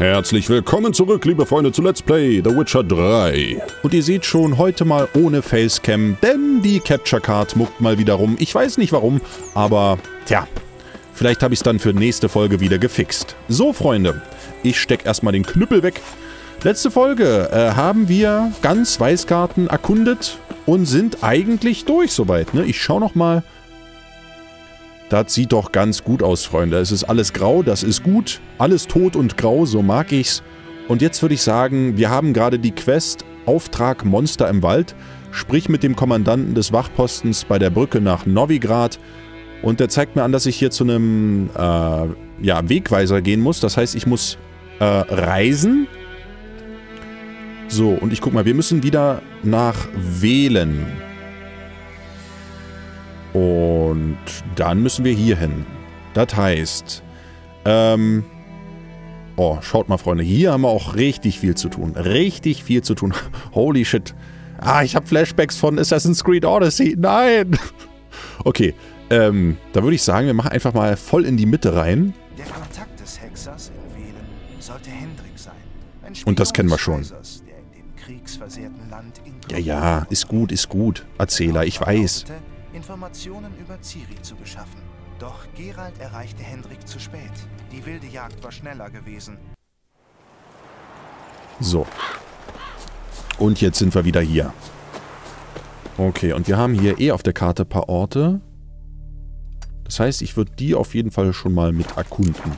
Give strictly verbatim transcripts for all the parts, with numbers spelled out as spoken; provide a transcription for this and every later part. Herzlich willkommen zurück, liebe Freunde, zu Let's Play The Witcher drei. Und ihr seht schon, heute mal ohne Facecam, denn die Capture Card muckt mal wieder rum. Ich weiß nicht warum, aber tja, vielleicht habe ich es dann für nächste Folge wieder gefixt. So, Freunde, ich stecke erstmal den Knüppel weg. Letzte Folge äh, haben wir ganz Weißgarten erkundet und sind eigentlich durch soweit, ne? Ich schaue nochmal. Das sieht doch ganz gut aus, Freunde. Es ist alles grau, das ist gut. Alles tot und grau, so mag ich's. Und jetzt würde ich sagen, wir haben gerade die Quest Auftrag Monster im Wald. Sprich mit dem Kommandanten des Wachpostens bei der Brücke nach Novigrad. Und der zeigt mir an, dass ich hier zu einem äh, ja, Wegweiser gehen muss. Das heißt, ich muss äh, reisen. So, und ich guck mal, wir müssen wieder nach Velen. Und dann müssen wir hier hin. Das heißt, ähm, oh, schaut mal, Freunde, hier haben wir auch richtig viel zu tun. Richtig viel zu tun. Holy shit. Ah, ich habe Flashbacks von Assassin's Creed Odyssey. Nein! Okay, ähm, da würde ich sagen, wir machen einfach mal voll in die Mitte rein. Der Kontakt des Hexers in Velen sollte Hendrik sein. Ein Spion und das kennen wir schon. Kaisers, der in dem kriegsversehrten Land in ja, ja, ist gut, ist gut. Erzähler, ich weiß. Informationen über Ciri zu beschaffen. Doch Geralt erreichte Hendrik zu spät. Die wilde Jagd war schneller gewesen. So. Und jetzt sind wir wieder hier. Okay, und wir haben hier eh auf der Karte ein paar Orte. Das heißt, ich würde die auf jeden Fall schon mal mit erkunden.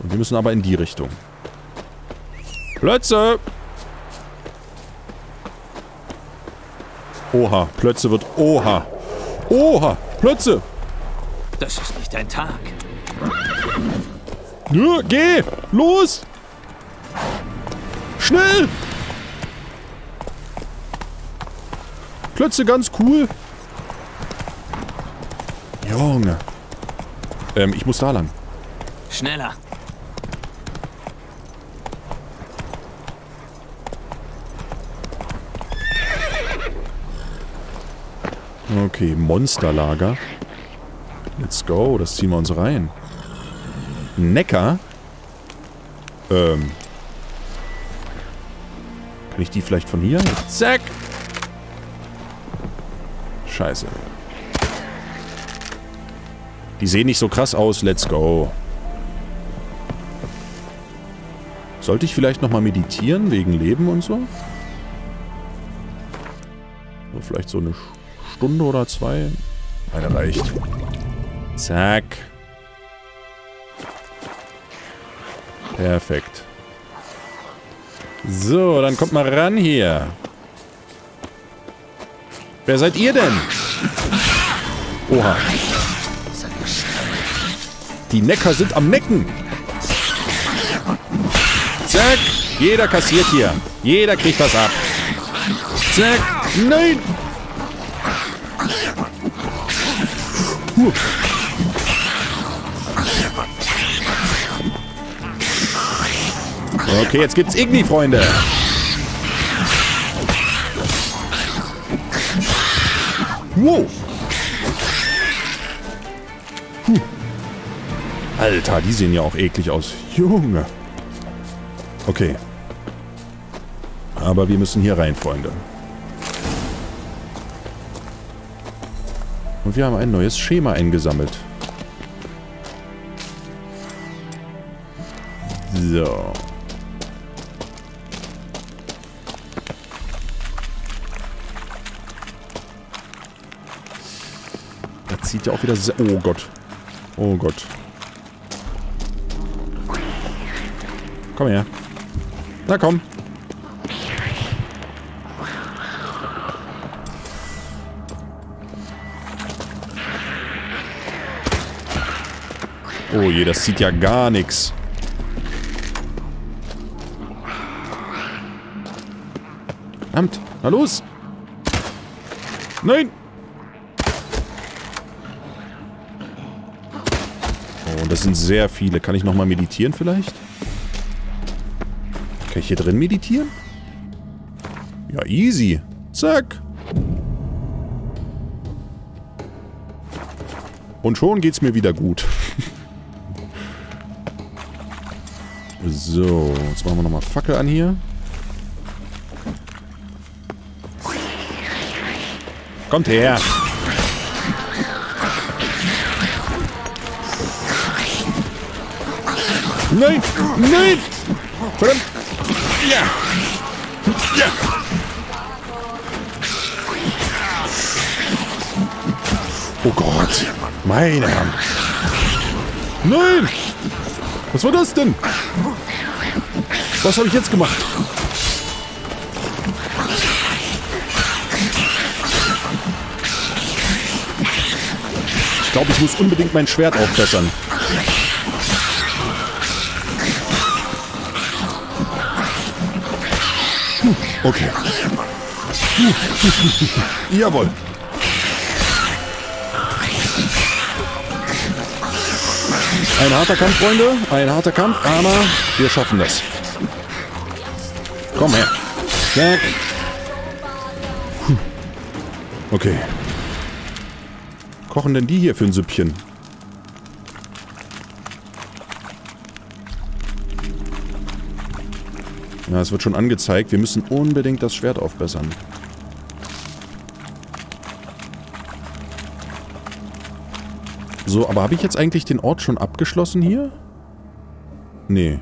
Und wir müssen aber in die Richtung. Plötze! Oha, Plötze wird... Oha! Oha! Plötze! Das ist nicht dein Tag. Nö, geh! Los! Schnell! Plötze ganz cool. Junge. Ähm, ich muss da lang. Schneller. Okay, Monsterlager. Let's go, das ziehen wir uns rein. Necker? Ähm. Kann ich die vielleicht von hier? Zack! Scheiße. Die sehen nicht so krass aus, let's go. Sollte ich vielleicht nochmal meditieren, wegen Leben und so? So, vielleicht so eine... Stunde oder zwei. Eine reicht. Zack. Perfekt. So, dann kommt mal ran hier. Wer seid ihr denn? Oha. Die Necker sind am Necken. Zack. Jeder kassiert hier. Jeder kriegt was ab. Zack. Nein. Huh. Okay, jetzt gibt's Igni, Freunde. Wow. Huh. Alter, die sehen ja auch eklig aus. Junge. Okay. Aber wir müssen hier rein, Freunde. Und wir haben ein neues Schema eingesammelt. So. Das sieht ja auch wieder sehr... Oh Gott. Oh Gott. Komm her. Na komm. Oh je, das sieht ja gar nichts. Verdammt, na los! Nein! Oh, und das sind sehr viele. Kann ich nochmal meditieren vielleicht? Kann ich hier drin meditieren? Ja, easy. Zack! Und schon geht's mir wieder gut. So, jetzt machen wir nochmal Fackel an hier. Kommt her! Nein! Nein! Verdammt! Ja! Ja! Oh Gott! Meine Herren! Nein! Was war das denn? Was habe ich jetzt gemacht? Ich glaube, ich muss unbedingt mein Schwert aufbessern. Okay. Jawohl. Ein harter Kampf, Freunde. Ein harter Kampf, aber wir schaffen das. Komm her. Zack. Okay. Kochen denn die hier für ein Süppchen? Ja, es wird schon angezeigt. Wir müssen unbedingt das Schwert aufbessern. So, aber habe ich jetzt eigentlich den Ort schon abgeschlossen hier? Nee.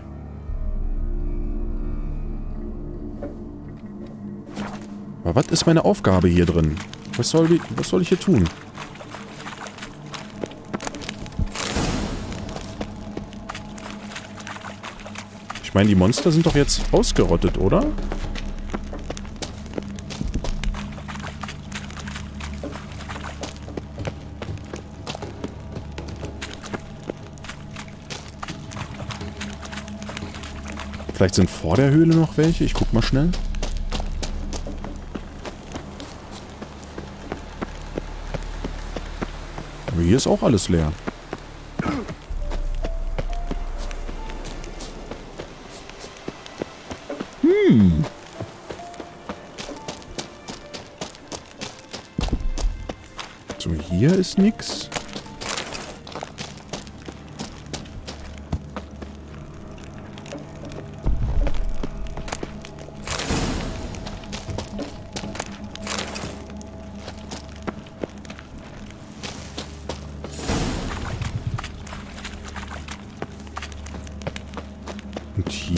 Aber was ist meine Aufgabe hier drin? Was soll ich, was soll ich hier tun? Ich meine, die Monster sind doch jetzt ausgerottet, oder? Vielleicht sind vor der Höhle noch welche. Ich guck mal schnell. Aber hier ist auch alles leer. Hm. So, hier ist nichts.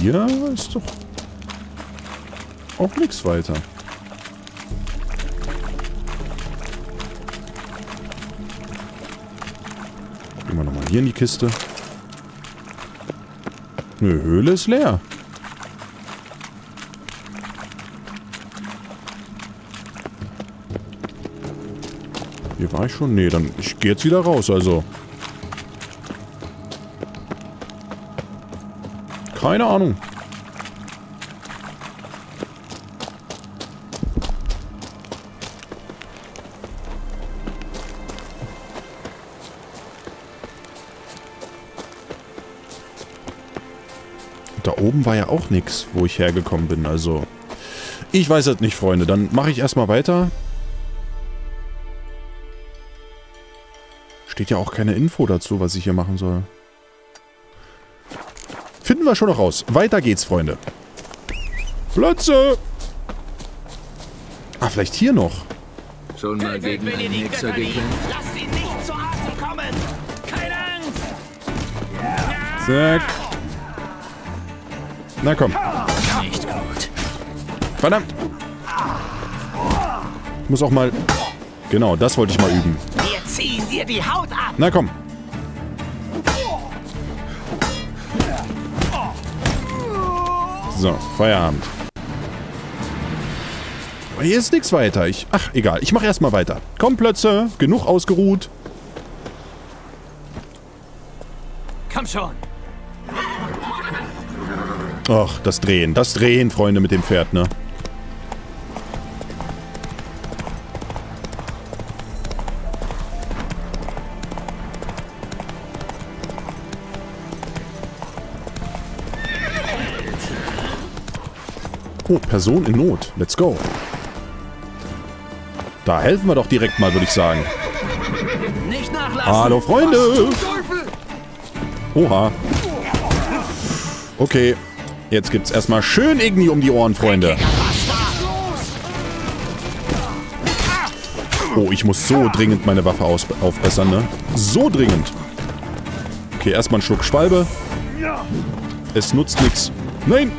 Hier ist doch auch nichts weiter. Gehen wir nochmal hier in die Kiste. Eine Höhle ist leer. Hier war ich schon. Nee, dann ich gehe jetzt wieder raus, also. Keine Ahnung. Da oben war ja auch nichts, wo ich hergekommen bin, also. Ich weiß es nicht, Freunde. Dann mache ich erstmal weiter. Steht ja auch keine Info dazu, was ich hier machen soll. Finden wir schon noch raus. Weiter geht's, Freunde. Plötze! Ah, vielleicht hier noch. Schon mal gegen einen Hexer gekämpft. Lass ihn nicht zu Atem kommen! Keine Angst! Zack. Na komm. Nicht gut. Verdammt! Ich muss auch mal... Genau, das wollte ich mal üben. Wir ziehen dir die Haut ab! Na komm. So, Feierabend. Aber hier ist nichts weiter. Ich, ach, egal. Ich mache erstmal weiter. Komm, Plötze. Genug ausgeruht. Komm schon. Ach, das Drehen. Das Drehen, Freunde, mit dem Pferd, ne? Oh, Person in Not. Let's go. Da helfen wir doch direkt mal, würde ich sagen. Nicht nachlassen. Hallo, Freunde. Oha. Okay, jetzt gibt's erstmal schön Igni um die Ohren, Freunde. Oh, ich muss so dringend meine Waffe aus aufbessern, ne? So dringend. Okay, erstmal einen Schluck Schwalbe. Es nutzt nichts. Nein!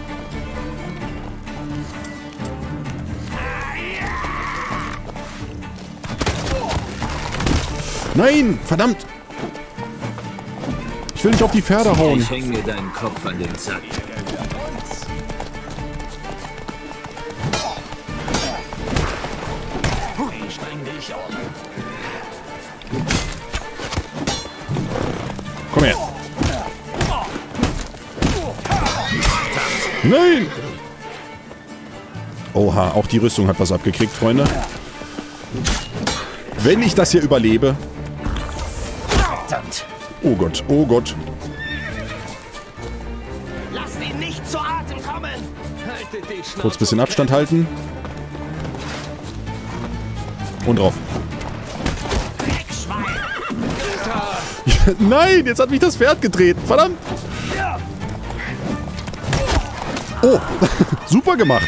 Nein! Verdammt! Ich will nicht auf die Pferde hauen. Ich hänge deinen Kopf an den Sack. Komm her. Nein! Oha, auch die Rüstung hat was abgekriegt, Freunde. Wenn ich das hier überlebe... Oh Gott, oh Gott. Lass ihn nicht zu Atem kommen. Haltet die Schnauze. Kurz ein bisschen Abstand halten. Und drauf. Nein, jetzt hat mich das Pferd getreten. Verdammt. Oh, super gemacht.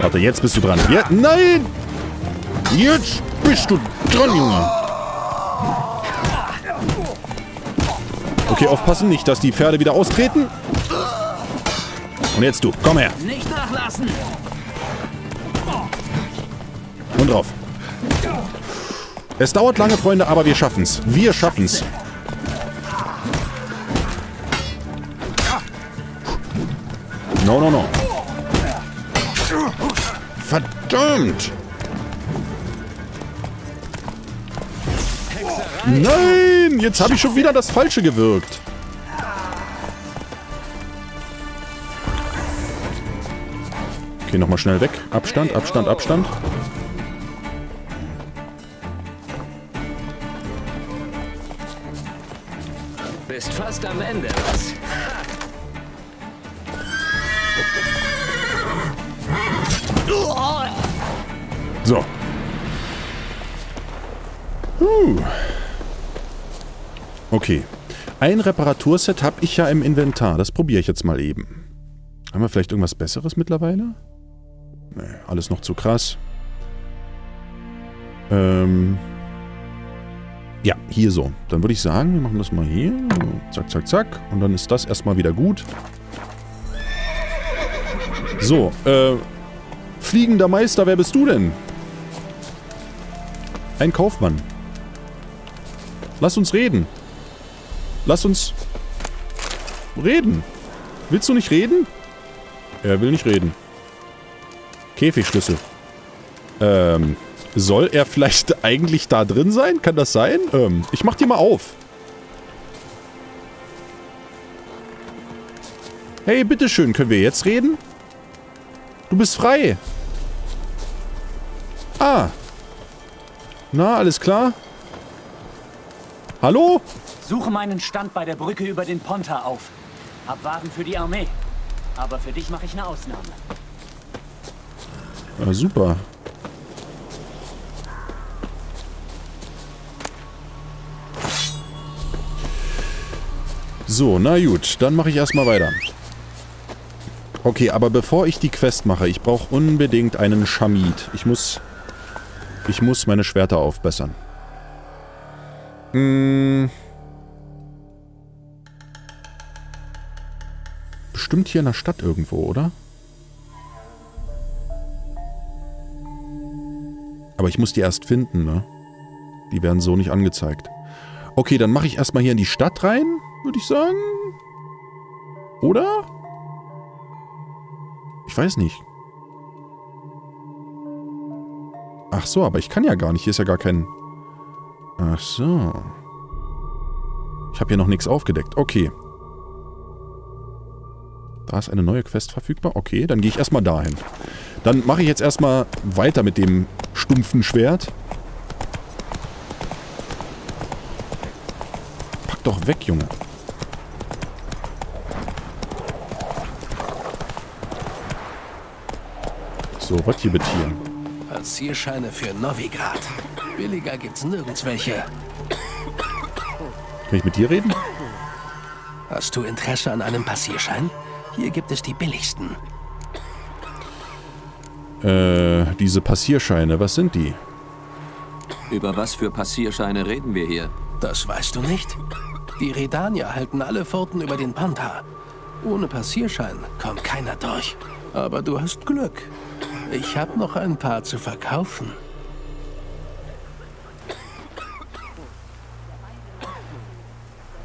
Warte, jetzt bist du dran. Ja, nein. Jetzt bist du dran, Junge. Okay, aufpassen, nicht, dass die Pferde wieder austreten. Und jetzt du, komm her. Nicht nachlassen. Und drauf. Es dauert lange, Freunde, aber wir schaffen's. Wir schaffen's. No, no, no. Verdammt! Nein! Jetzt habe ich schon wieder das Falsche gewirkt. Okay, nochmal schnell weg. Abstand, Abstand, Abstand. Bist fast am Ende, was? So. Uh. Okay. Ein Reparaturset habe ich ja im Inventar. Das probiere ich jetzt mal eben. Haben wir vielleicht irgendwas Besseres mittlerweile? Nee, alles noch zu krass. Ähm. Ja, hier so. Dann würde ich sagen, wir machen das mal hier. Zack, zack, zack. Und dann ist das erstmal wieder gut. So, äh. Fliegender Meister, wer bist du denn? Ein Kaufmann. Lass uns reden. Lass uns reden. Willst du nicht reden? Er will nicht reden. Käfigschlüssel. Ähm, soll er vielleicht eigentlich da drin sein? Kann das sein? Ähm, ich mach die mal auf. Hey, bitteschön, können wir jetzt reden? Du bist frei. Ah. Na, alles klar? Hallo? Suche meinen Stand bei der Brücke über den Pontar auf. Hab Waren für die Armee. Aber für dich mache ich eine Ausnahme. Ah, super. So, na gut. Dann mache ich erstmal weiter. Okay, aber bevor ich die Quest mache, ich brauche unbedingt einen Schamid. Ich muss... Ich muss meine Schwerter aufbessern. Hm. Bestimmt hier in der Stadt irgendwo, oder? Aber ich muss die erst finden, ne? Die werden so nicht angezeigt. Okay, dann mache ich erstmal hier in die Stadt rein, würde ich sagen. Oder? Ich weiß nicht. Ach so, aber ich kann ja gar nicht. Hier ist ja gar kein... Ach so. Ich habe hier noch nichts aufgedeckt. Okay. Da ist eine neue Quest verfügbar. Okay, dann gehe ich erstmal dahin. Dann mache ich jetzt erstmal weiter mit dem stumpfen Schwert. Pack doch weg, Junge. So, was hier mit hier? Passierscheine für Novigrad. Billiger gibt's nirgends welche. Kann ich mit dir reden? Hast du Interesse an einem Passierschein? Hier gibt es die billigsten. Äh, diese Passierscheine, was sind die? Über was für Passierscheine reden wir hier? Das weißt du nicht? Die Redanier halten alle Pforten über den Pontar. Ohne Passierschein kommt keiner durch. Aber du hast Glück. Ich habe noch ein paar zu verkaufen.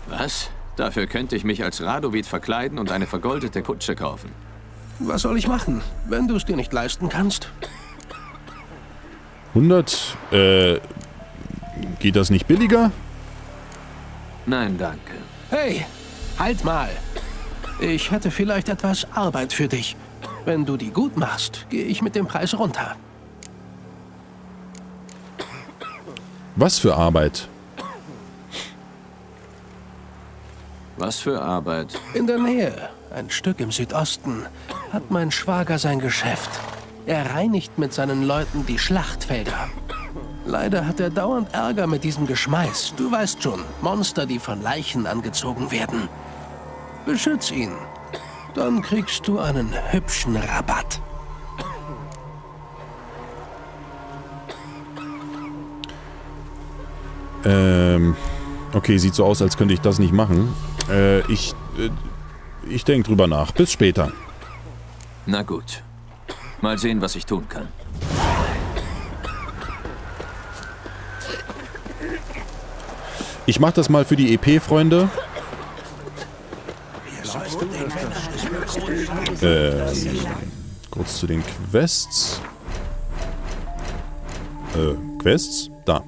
Was? Dafür könnte ich mich als Radovid verkleiden und eine vergoldete Kutsche kaufen. Was soll ich machen, wenn du es dir nicht leisten kannst? hundert? Äh, geht das nicht billiger? Nein, danke. Hey, halt mal. Ich hätte vielleicht etwas Arbeit für dich. Wenn du die gut machst, gehe ich mit dem Preis runter. Was für Arbeit? Was für Arbeit? In der Nähe, ein Stück im Südosten, hat mein Schwager sein Geschäft. Er reinigt mit seinen Leuten die Schlachtfelder. Leider hat er dauernd Ärger mit diesem Geschmeiß. Du weißt schon, Monster, die von Leichen angezogen werden. Beschütz ihn. Dann kriegst du einen hübschen Rabatt. Ähm, okay, sieht so aus, als könnte ich das nicht machen. Äh, ich, äh, ich denke drüber nach. Bis später. Na gut. Mal sehen, was ich tun kann. Ich mache das mal für die E P, Freunde. Ähm, kurz zu den Quests. Äh, Quests? Da.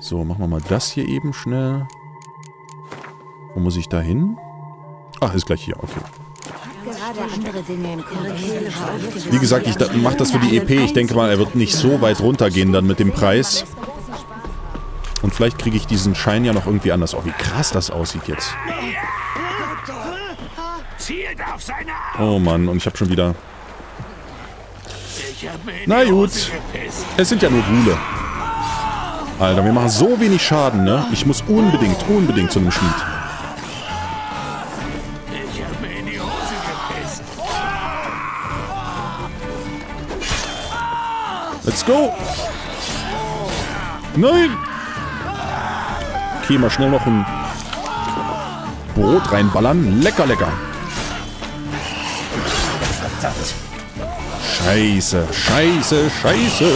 So, machen wir mal das hier eben schnell. Wo muss ich da hin? Ach, ist gleich hier, okay. Wie gesagt, ich da, mache das für die E P. Ich denke mal, er wird nicht so weit runtergehen dann mit dem Preis. Und vielleicht kriege ich diesen Schein ja noch irgendwie anders. Oh, wie krass das aussieht jetzt. Oh Mann, und ich habe schon wieder... Na gut. Es sind ja nur Ghule. Alter, wir machen so wenig Schaden, ne? Ich muss unbedingt, unbedingt zu einem Schmied. Let's go! Nein! Okay, mal schnell noch ein Brot reinballern. Lecker, lecker. Scheiße, scheiße, scheiße.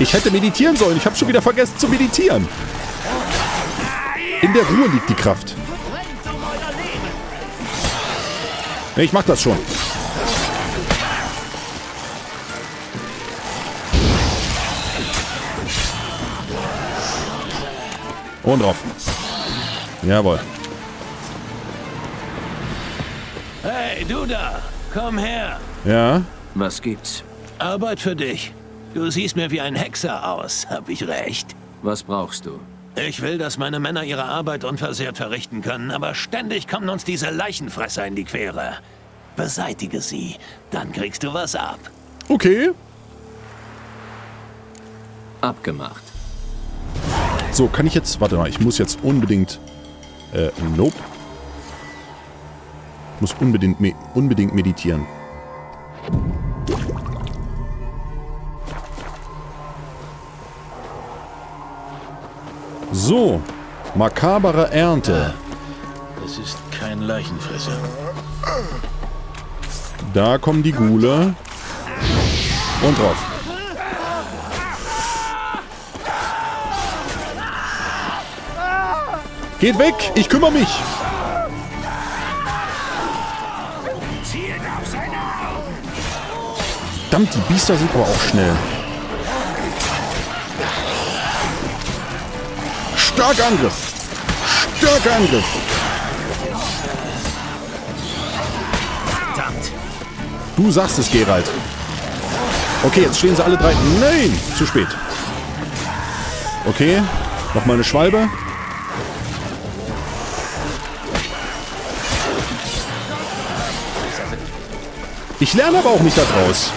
Ich hätte meditieren sollen. Ich habe schon wieder vergessen zu meditieren. In der Ruhe liegt die Kraft. Ich mach das schon. Und drauf. Jawohl. Hey, du da. Komm her. Ja? Was gibt's? Arbeit für dich. Du siehst mir wie ein Hexer aus. Hab ich recht? Was brauchst du? Ich will, dass meine Männer ihre Arbeit unversehrt verrichten können, aber ständig kommen uns diese Leichenfresser in die Quere. Beseitige sie. Dann kriegst du was ab. Okay. Abgemacht. So, kann ich jetzt... Warte mal, ich muss jetzt unbedingt... Äh, nope. Ich muss unbedingt, me unbedingt meditieren. So. Makabere Ernte. Das ist kein Leichenfresser. Da kommen die Ghule. Und drauf. Geht weg, ich kümmere mich. Verdammt, die Biester sind aber auch schnell. Starker Angriff. Starker Angriff. Verdammt. Du sagst es, Geralt. Okay, jetzt stehen sie alle drei. Nein, zu spät. Okay, nochmal eine Schwalbe. Ich lerne aber auch nicht daraus.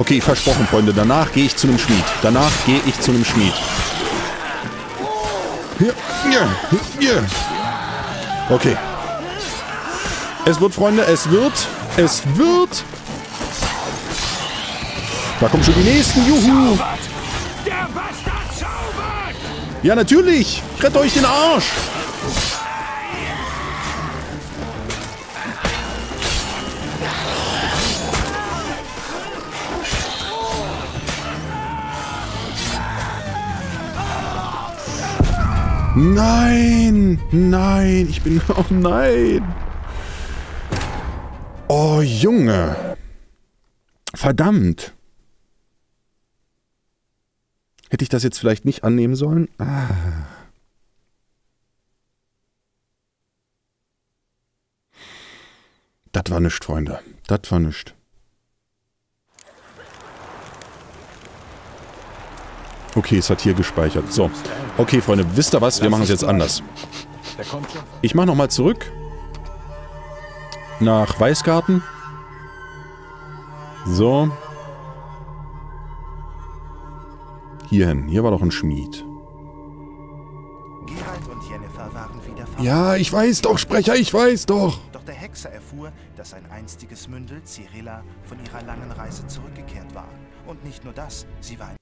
Okay, versprochen, Freunde. Danach gehe ich zu einem Schmied. Danach gehe ich zu einem Schmied. Okay. Es wird, Freunde, es wird. Es wird. Da kommen schon die nächsten. Juhu. Ja, natürlich. Ich rette euch den Arsch. Nein, nein, ich bin... Oh nein. Oh Junge. Verdammt. Hätte ich das jetzt vielleicht nicht annehmen sollen? Ah. Das war nichts, Freunde. Das war nichts. Okay, es hat hier gespeichert. So. Okay, Freunde, wisst ihr was? Wir machen es jetzt anders. Ich mache nochmal zurück. Nach Weißgarten. So. Hierhin. Hier war doch ein Schmied. Ja, ich weiß doch, Sprecher, ich weiß doch. Doch der Hexer erfuhr, dass sein einstiges Mündel, Cirilla, von ihrer langen Reise zurückgekehrt war. Und nicht nur das, sie war ein...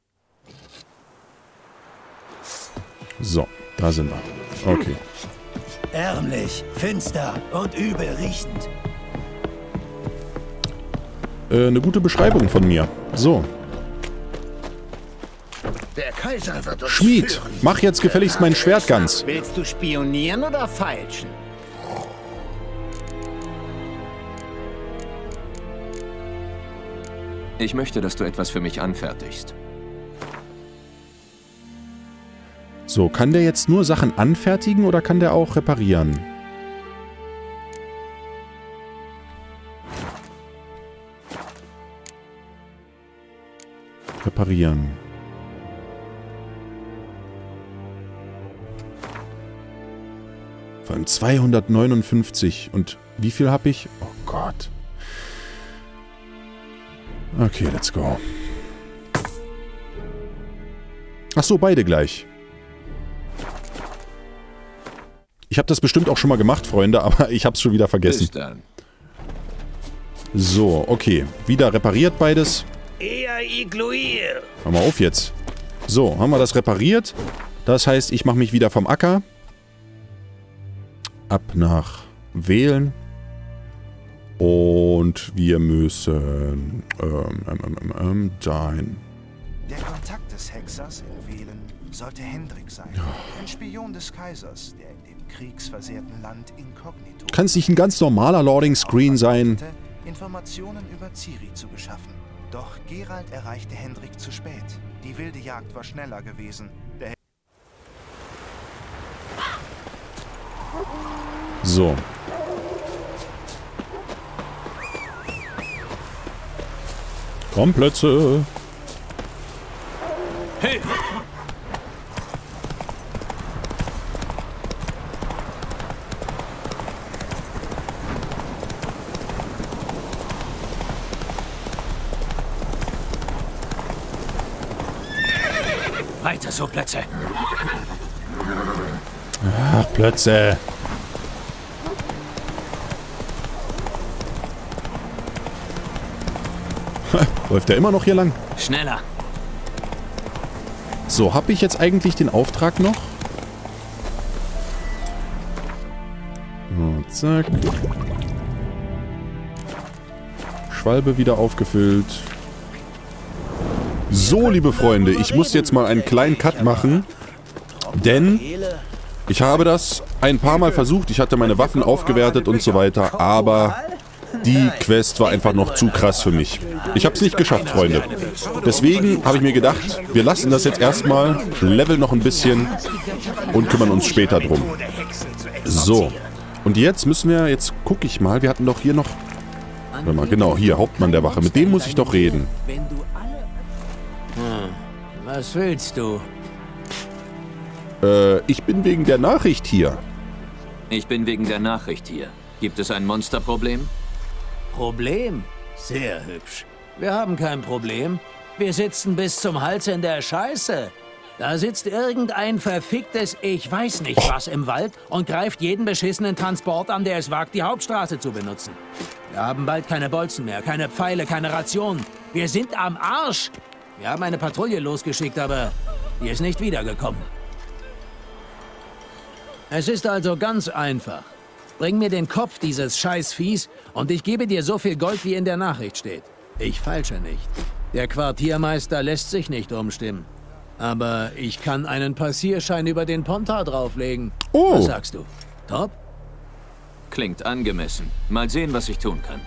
So, da sind wir. Okay. Ärmlich, finster und übel riechend. Äh, eine gute Beschreibung von mir. So. Der Kaiser wird uns Schmied, führen. Mach jetzt gefälligst mein Schwert ganz. Willst du spionieren oder feilschen? Ich möchte, dass du etwas für mich anfertigst. So, kann der jetzt nur Sachen anfertigen oder kann der auch reparieren? Reparieren. Vor allem zweihundertneunundfünfzig. Und wie viel habe ich? Oh Gott. Okay, let's go. Ach so, beide gleich. Ich habe das bestimmt auch schon mal gemacht, Freunde, aber ich habe es schon wieder vergessen. So, okay. Wieder repariert beides. Hör mal auf jetzt. So, haben wir das repariert. Das heißt, ich mache mich wieder vom Acker. Ab nach Velen. Und wir müssen ähm, ähm, ähm, dahin. Der Kontakt des Hexers in Velen sollte Hendrik sein. Ein Spion des Kaisers, der in dem kriegsversehrten Land inkognito... Kann es nicht ein ganz normaler Loading-Screen sein? ...Informationen über Ciri zu beschaffen. Doch Geralt erreichte Hendrik zu spät. Die wilde Jagd war schneller gewesen. Der so. Komm, Plätze! Hey! Weiter so, Plätze. Ach, Plätze. Läuft der immer noch hier lang? Schneller. So, habe ich jetzt eigentlich den Auftrag noch? Und zack. Schwalbe wieder aufgefüllt. So, liebe Freunde, ich muss jetzt mal einen kleinen Cut machen, denn ich habe das ein paar Mal versucht. Ich hatte meine Waffen aufgewertet und so weiter, aber die Quest war einfach noch zu krass für mich. Ich habe es nicht geschafft, Freunde. Deswegen habe ich mir gedacht, wir lassen das jetzt erstmal, leveln noch ein bisschen und kümmern uns später drum. So, und jetzt müssen wir, jetzt gucke ich mal, wir hatten doch hier noch, warte mal, genau, hier, Hauptmann der Wache, mit dem muss ich doch reden. Was willst du? Äh, ich bin wegen der Nachricht hier. Ich bin wegen der Nachricht hier. Gibt es ein Monsterproblem? Problem? Sehr hübsch. Wir haben kein Problem. Wir sitzen bis zum Hals in der Scheiße. Da sitzt irgendein verficktes Ich-weiß-nicht-was im Wald und greift jeden beschissenen Transport an, der es wagt, die Hauptstraße zu benutzen. Wir haben bald keine Bolzen mehr, keine Pfeile, keine Rationen. Wir sind am Arsch. Wir haben eine Patrouille losgeschickt, aber die ist nicht wiedergekommen. Es ist also ganz einfach. Bring mir den Kopf dieses Scheißviehs und ich gebe dir so viel Gold, wie in der Nachricht steht. Ich feilsche nicht. Der Quartiermeister lässt sich nicht umstimmen. Aber ich kann einen Passierschein über den Pontar drauflegen. Oh. Was sagst du? Top? Klingt angemessen. Mal sehen, was ich tun kann.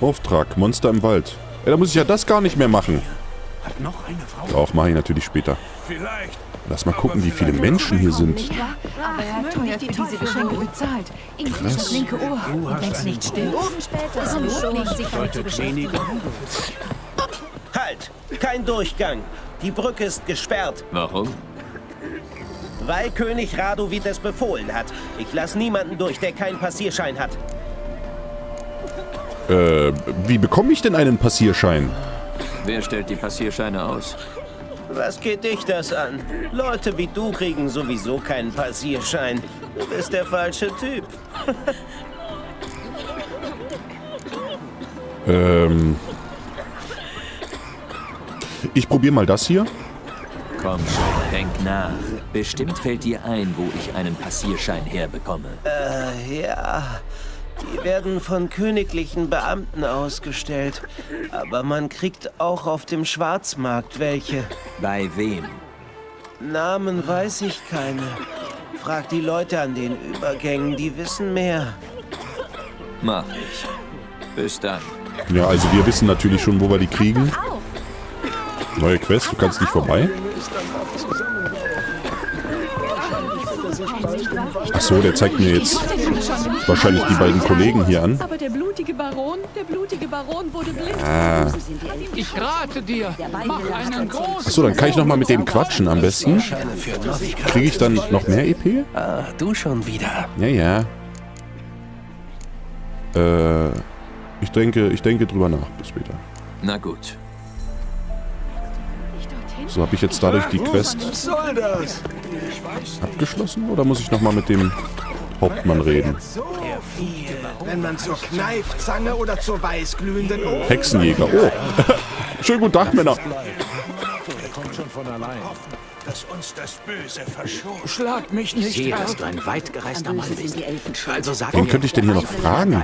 Auftrag, Monster im Wald. Ja, da muss ich ja das gar nicht mehr machen. Hat noch eine Frau? Doch, mache ich natürlich später. Vielleicht. Lass mal gucken, wie viele Menschen hier sind. Aber er hat teuer für diese Geschenke bezahlt. Krass. Du hast nicht still. Halt! Kein Durchgang. Die Brücke ist gesperrt. Warum? Weil König Radovid es befohlen hat. Ich lasse niemanden durch, der keinen Passierschein hat. Äh, wie bekomme ich denn einen Passierschein? Wer stellt die Passierscheine aus? Was geht dich das an? Leute wie du kriegen sowieso keinen Passierschein. Du bist der falsche Typ. ähm... Ich probiere mal das hier. Komm schon, denk nach. Bestimmt fällt dir ein, wo ich einen Passierschein herbekomme. Äh, ja. Die werden von königlichen Beamten ausgestellt. Aber man kriegt auch auf dem Schwarzmarkt welche. Bei wem? Namen weiß ich keine. Frag die Leute an den Übergängen, die wissen mehr. Mach ich. Bis dann. Ja, also wir wissen natürlich schon, wo wir die kriegen. Neue Quest, du kannst nicht vorbei. Achso, der zeigt mir jetzt wahrscheinlich die beiden Kollegen hier an. Aber der blutige Baron, der blutige Baron wurde blind. Ah. Ich rate dir, mach einen großen. Achso, dann kann ich nochmal mit dem quatschen am besten. Kriege ich dann noch mehr E P? Ah, du schon wieder. Ja, ja. Äh, ich denke, ich denke drüber nach. Bis später. Na gut. So, habe ich jetzt dadurch die Quest abgeschlossen oder muss ich nochmal mit dem Hauptmann reden? Hexenjäger, oh! Schönen guten Tag, Männer! Dass uns das Böse verschont. Schlag mich nicht. Ich sehe, dass du ein weit gereister Mann bist. Also sag mir, wen könnte ich denn hier noch fragen?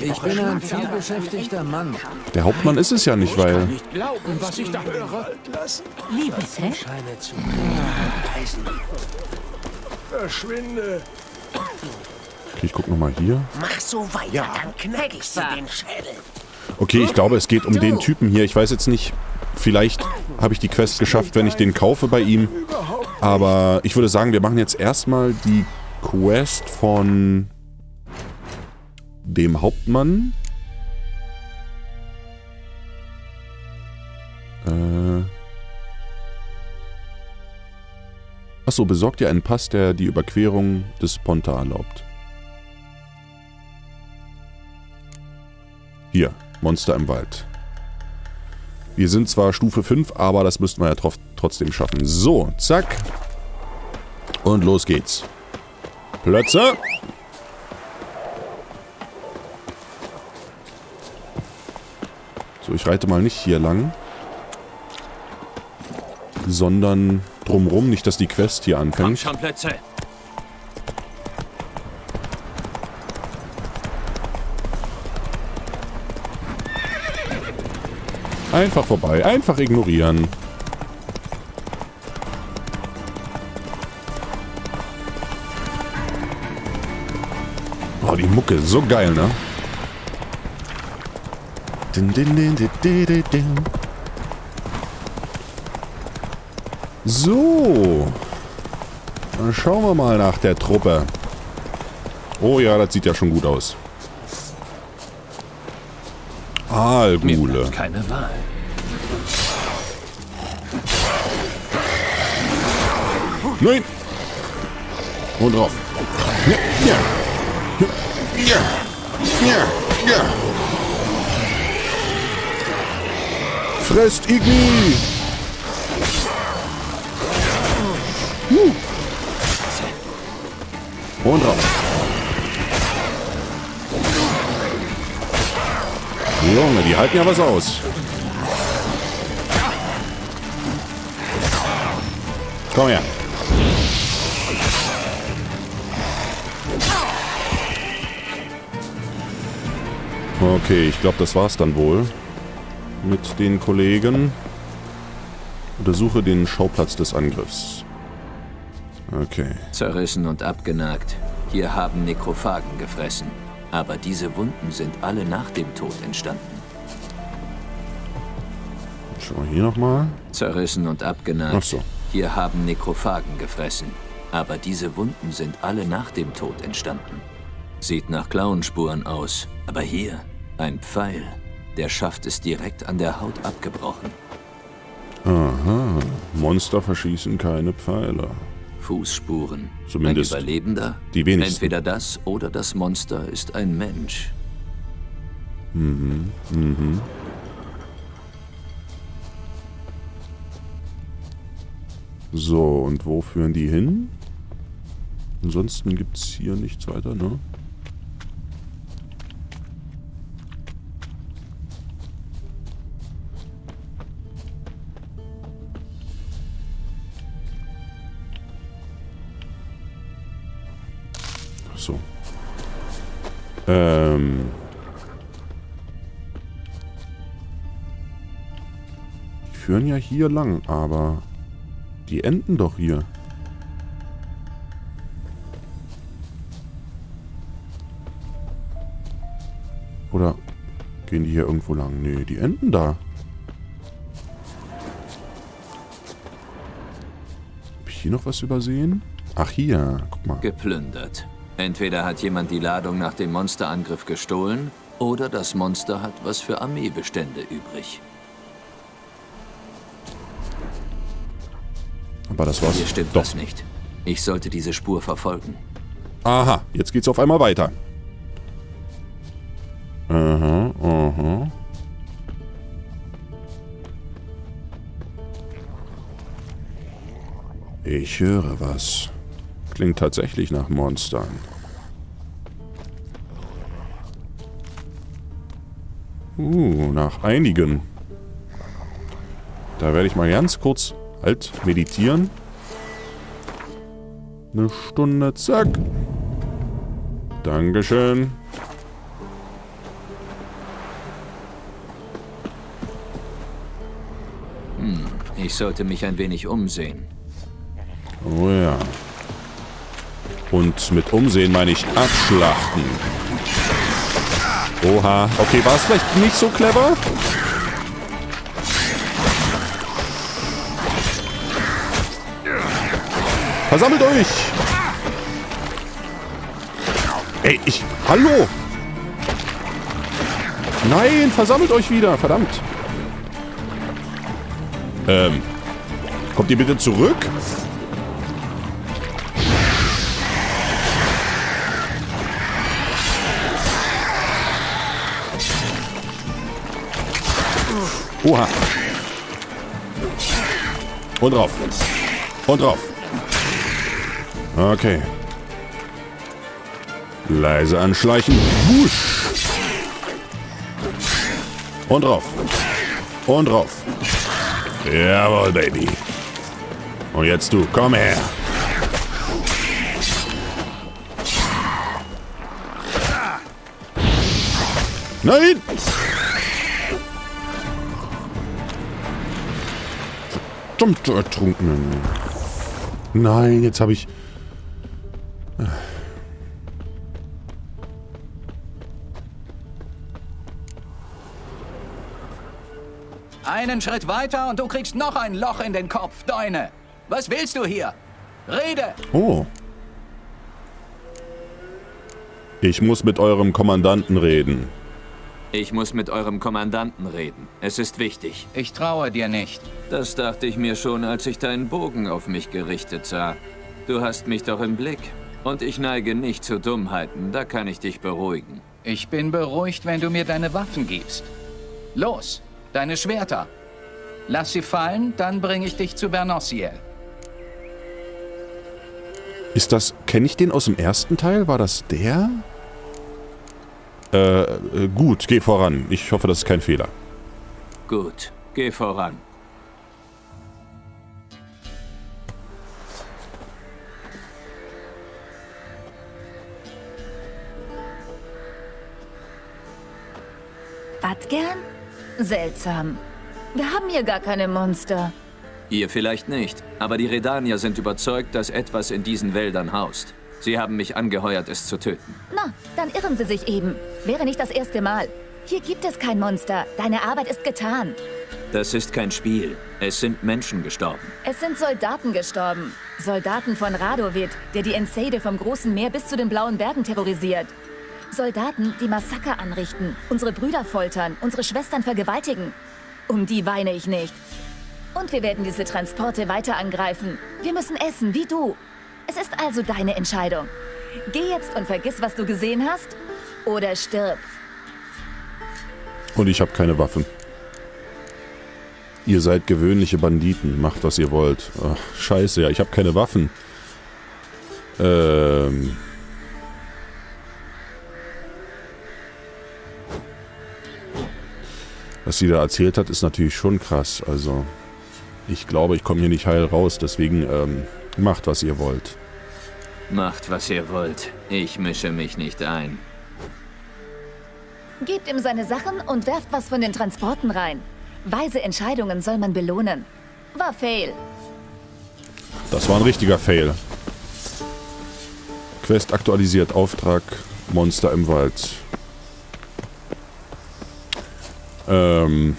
Ich bin ein vielbeschäftigter Mann. Der Hauptmann ist es ja nicht, weil. Ich kann nicht glauben, was ich da höre. Liebes Scheine zu reisen. Verschwinde. Okay, ich guck nochmal hier. Mach so weiter, dann knack ich dir den Schädel. Okay, ich glaube, es geht um den Typen hier. Ich weiß jetzt nicht. Vielleicht habe ich die Quest geschafft, wenn ich den kaufe bei ihm. Aber ich würde sagen, wir machen jetzt erstmal die Quest von dem Hauptmann. Äh Achso, besorgt ihr einen Pass, der die Überquerung des Pontar erlaubt. Hier, Monster im Wald. Wir sind zwar Stufe fünf, aber das müssten wir ja trotzdem schaffen. So, zack. Und los geht's. Plötze. So, ich reite mal nicht hier lang. Sondern drumrum, nicht, dass die Quest hier anfängt. Komm schon, Plötze. Einfach vorbei. Einfach ignorieren. Oh, die Mucke. So geil, ne? So. Dann schauen wir mal nach der Truppe. Oh ja, das sieht ja schon gut aus. Alghule. Keine Wahl. Nein! Und drauf. Ja, ja. Ja, ja, ja. Fresst Igni! Uh. Und raus. Junge, die halten ja was aus. Komm her. Okay, ich glaube, das war's dann wohl mit den Kollegen. Untersuche den Schauplatz des Angriffs. Okay. Zerrissen und abgenagt. Hier haben Nekrophagen gefressen. Aber diese Wunden sind alle nach dem Tod entstanden. Schau hier nochmal. Zerrissen und abgenagt. Ach so. Hier haben Nekrophagen gefressen. Aber diese Wunden sind alle nach dem Tod entstanden. Sieht nach Klauenspuren aus. Aber hier, ein Pfeil. Der Schaft ist direkt an der Haut abgebrochen. Aha. Monster verschießen keine Pfeile. Fußspuren. Zumindest ein Überlebender. Die wenigsten. Entweder das oder das Monster ist ein Mensch. Mhm. Mhm. So, und wo führen die hin? Ansonsten gibt es hier nichts weiter, ne? So. Ähm. Die führen ja hier lang, aber die enden doch hier. Oder gehen die hier irgendwo lang? Nee, die enden da. Hab ich hier noch was übersehen? Ach, hier. Guck mal. Geplündert. Entweder hat jemand die Ladung nach dem Monsterangriff gestohlen, oder das Monster hat was für Armeebestände übrig. Aber das war's. Hier stimmt das nicht. Ich sollte diese Spur verfolgen. Aha, jetzt geht's auf einmal weiter. Aha, aha. Ich höre was. Klingt tatsächlich nach Monstern. Uh, nach einigen. Da werde ich mal ganz kurz halt meditieren. Eine Stunde, zack. Dankeschön. Hm, ich sollte mich ein wenig umsehen. Oh ja. Und mit Umsehen meine ich abschlachten. Oha. Okay, war es vielleicht nicht so clever? Versammelt euch! Ey, ich... Hallo! Nein, versammelt euch wieder, verdammt! Ähm... Kommt ihr bitte zurück? Oha. Und drauf. Und drauf. Okay. Leise anschleichen. Wusch. Und drauf. Und drauf. Jawohl, Baby. Und jetzt du. Komm her. Nein! Verdammt ertrunken. Nein, jetzt habe ich... Einen Schritt weiter und du kriegst noch ein Loch in den Kopf, Deune. Was willst du hier? Rede! Oh. Ich muss mit eurem Kommandanten reden. Ich muss mit eurem Kommandanten reden. Es ist wichtig. Ich traue dir nicht. Das dachte ich mir schon, als ich deinen Bogen auf mich gerichtet sah. Du hast mich doch im Blick. Und ich neige nicht zu Dummheiten. Da kann ich dich beruhigen. Ich bin beruhigt, wenn du mir deine Waffen gibst. Los, deine Schwerter. Lass sie fallen, dann bringe ich dich zu Bernossiel. Ist das... Kenne ich den aus dem ersten Teil? War das der? Äh, gut, geh voran. Ich hoffe, das ist kein Fehler. Gut, geh voran. Was gern? Seltsam. Wir haben hier gar keine Monster. Ihr vielleicht nicht, aber die Redanier sind überzeugt, dass etwas in diesen Wäldern haust. Sie haben mich angeheuert, es zu töten. Na, dann irren Sie sich eben. Wäre nicht das erste Mal. Hier gibt es kein Monster. Deine Arbeit ist getan. Das ist kein Spiel. Es sind Menschen gestorben. Es sind Soldaten gestorben. Soldaten von Radovid, der die Enseide vom Großen Meer bis zu den Blauen Bergen terrorisiert. Soldaten, die Massaker anrichten, unsere Brüder foltern, unsere Schwestern vergewaltigen. Um die weine ich nicht. Und wir werden diese Transporte weiter angreifen. Wir müssen essen, wie du. Es ist also deine Entscheidung. Geh jetzt und vergiss, was du gesehen hast, oder stirb. Und ich habe keine Waffen. Ihr seid gewöhnliche Banditen. Macht, was ihr wollt. Ach, scheiße, ja, ich habe keine Waffen. Ähm... Was sie da erzählt hat, ist natürlich schon krass. Also, ich glaube, ich komme hier nicht heil raus. Deswegen, ähm, macht, was ihr wollt. Macht, was ihr wollt. Ich mische mich nicht ein. Gebt ihm seine Sachen und werft was von den Transporten rein. Weise Entscheidungen soll man belohnen. War Fail. Das war ein richtiger Fail. Quest aktualisiert. Auftrag. Monster im Wald. Ähm,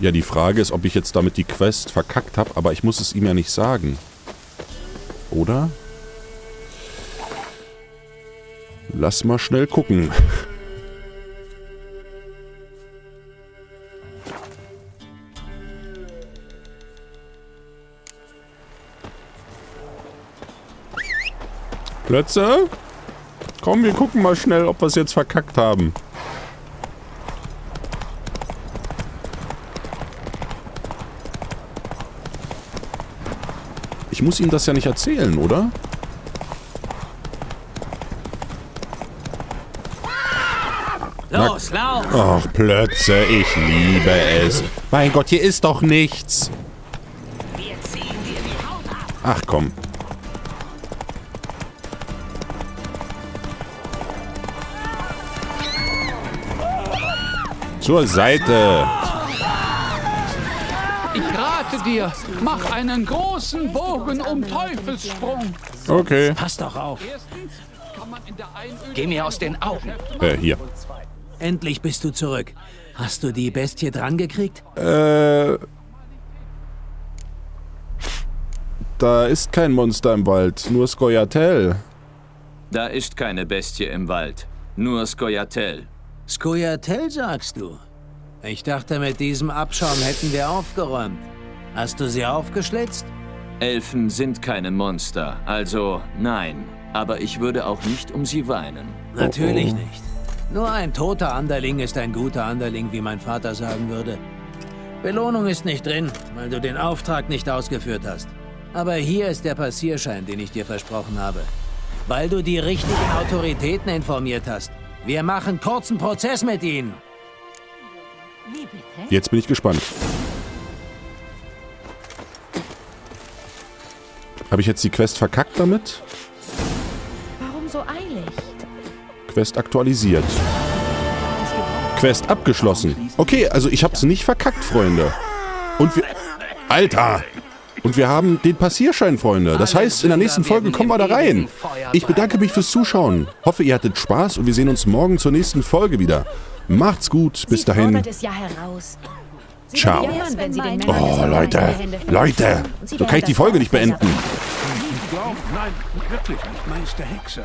ja, die Frage ist, ob ich jetzt damit die Quest verkackt habe, aber ich muss es ihm ja nicht sagen. Oder? Lass mal schnell gucken. Plötze? Komm, wir gucken mal schnell, ob wir es jetzt verkackt haben. Ich muss ihm das ja nicht erzählen, oder? Los, lauf! Ach, Plötze, ich liebe es. Mein Gott, hier ist doch nichts. Ach komm. Zur Seite. Dir. Mach einen großen Bogen um Teufelssprung. Okay. Pass doch auf. Geh mir aus den Augen. Äh, hier. Endlich bist du zurück. Hast du die Bestie dran gekriegt? Äh. Da ist kein Monster im Wald, nur Scoia'tael. Da ist keine Bestie im Wald, nur Scoia'tael. Scoia'tael sagst du? Ich dachte, mit diesem Abschaum hätten wir aufgeräumt. Hast du sie aufgeschlitzt? Elfen sind keine Monster, also nein. Aber ich würde auch nicht um sie weinen. Natürlich nicht. Nur ein toter Anderling ist ein guter Anderling, wie mein Vater sagen würde. Belohnung ist nicht drin, weil du den Auftrag nicht ausgeführt hast. Aber hier ist der Passierschein, den ich dir versprochen habe. Weil du die richtigen Autoritäten informiert hast. Wir machen kurzen Prozess mit ihnen. Jetzt bin ich gespannt. Habe ich jetzt die Quest verkackt damit? Warum so eilig? Quest aktualisiert. Quest abgeschlossen. Okay, also ich habe es nicht verkackt, Freunde. Und wir... Alter! Und wir haben den Passierschein, Freunde. Das heißt, in der nächsten Folge kommen wir da rein. Ich bedanke mich fürs Zuschauen. Hoffe, ihr hattet Spaß und wir sehen uns morgen zur nächsten Folge wieder. Macht's gut. Bis dahin. Ciao. Oh, Leute. Leute. So kann ich die Folge nicht beenden. Nein, wirklich nicht, Meister Hexer.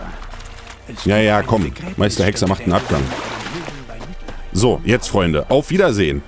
Ja, ja, komm. Meister Hexer macht einen Abgang. So, jetzt, Freunde. Auf Wiedersehen.